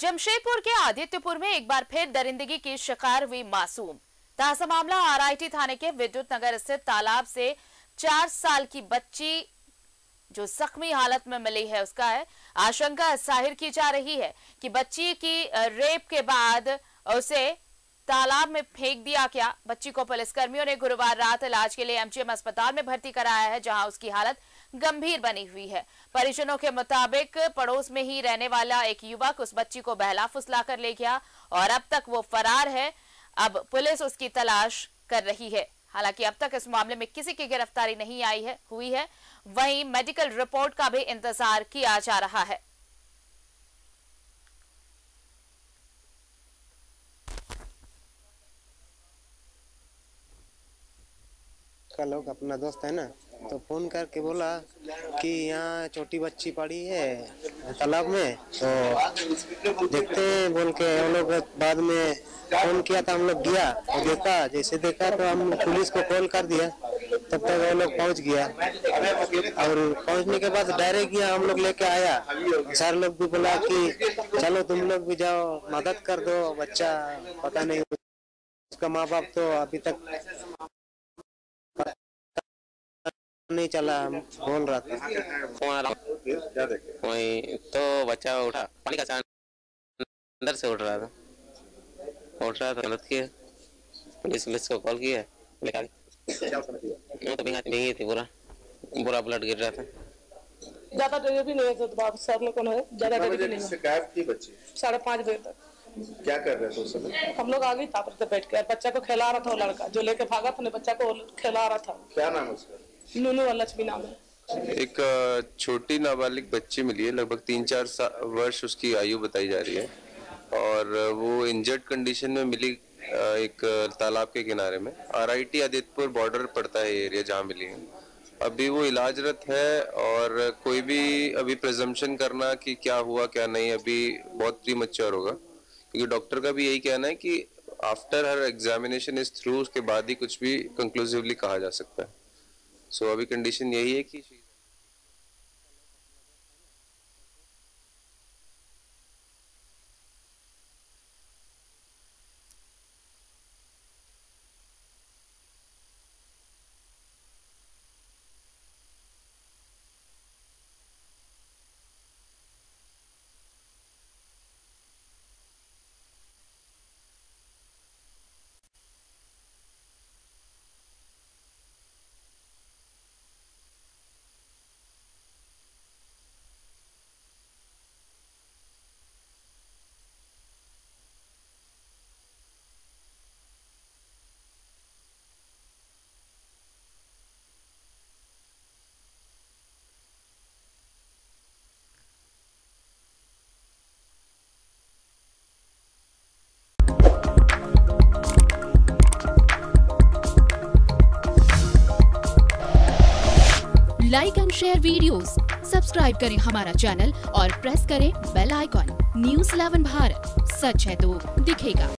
जमशेदपुर के आदित्यपुर में एक बार फिर दरिंदगी की शिकार हुई मासूम। ताजा मामला आरआईटी थाने के विद्युत नगर स्थित तालाब से 4 साल की बच्ची जो जख्मी हालत में मिली है उसका है। आशंका जाहिर की जा रही है कि बच्ची की रेप के बाद उसे तालाब में फेंक दिया गया। बच्ची को पुलिसकर्मियों ने गुरुवार रात इलाज के लिए एमजीएम अस्पताल में भर्ती कराया है, जहां उसकी हालत गंभीर बनी हुई है। परिजनों के मुताबिक पड़ोस में ही रहने वाला एक युवक उस बच्ची को बहला फुसला कर ले गया और अब तक वो फरार है। अब पुलिस उसकी तलाश कर रही है। हालांकि अब तक इस मामले में किसी की गिरफ्तारी नहीं हुई है। वहीं मेडिकल रिपोर्ट का भी इंतजार किया जा रहा है। का लोग अपना दोस्त है ना, तो फोन करके बोला कि यहाँ छोटी बच्ची पड़ी है तालाब में, तो देखते हैं बोल के हम लोग बाद में फोन किया था। हम लोग गया और देखा, जैसे देखा तो हम पुलिस को कॉल कर दिया, तब तक हम लोग पहुँच गया। और पहुँचने के बाद डायरेक्ट गया हम लोग लेके आया। सर लोग भी बोला कि चलो तुम लोग भी जाओ, मदद कर दो, बच्चा पता नहीं उसका माँ बाप तो अभी तक नहीं चला बोल रहा था। वही तो बच्चा उठा, पानी का चांद अंदर से उठ रहा था। मदद किया, पुलिस को कॉल किया, तो भीगी थी, बुरा ब्लड गिर रहा था। ज्यादा देर भी नहीं है, तो सर ने कौन है ज्यादा देर नहीं। शिकायत की बच्ची 5:30 बजे तक। क्या कर रहे थे उस समय? हम लोग आगे तापर से बैठ कर बच्चा को खिला रहा था। वो लड़का जो लेके भागा था, बच्चा को खिला रहा था। क्या नाम है उसका? नूनू और लक्ष्मी नाम है। एक छोटी नाबालिग बच्ची मिली है, लगभग 3-4 वर्ष उसकी आयु बताई जा रही है, और वो इंजर्ड कंडीशन में मिली एक तालाब के किनारे में। आरआईटी आदित्यपुर बॉर्डर पड़ता है एरिया जहाँ मिली है। अभी वो इलाजरत है और कोई भी अभी प्रिजम्पशन करना कि क्या हुआ क्या नहीं अभी बहुत प्रीमैच्योर होगा, क्योंकि डॉक्टर का भी यही कहना है कि after her examination is through, उसके बाद ही कुछ भी कंक्लूसिवली कहा जा सकता है। सो अभी कंडीशन यही है कि like and share videos, subscribe करें हमारा चैनल और प्रेस करें बेल आइकॉन। News11 भारत, सच है तो दिखेगा।